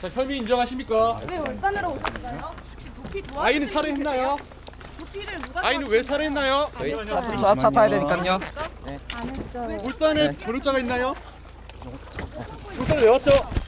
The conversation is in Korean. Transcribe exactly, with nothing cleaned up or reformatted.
자, 혐의 인정하십니까? 왜 울산으로 오셨어요? 혹시 도피 도와주세요. 아이는 살해했나요? 도피를 누가 아이는 왜 살해했나요? 차, 차 타야 되니까요. 네. 울산에 조력자가 있나요? 울산에 왜 왔죠?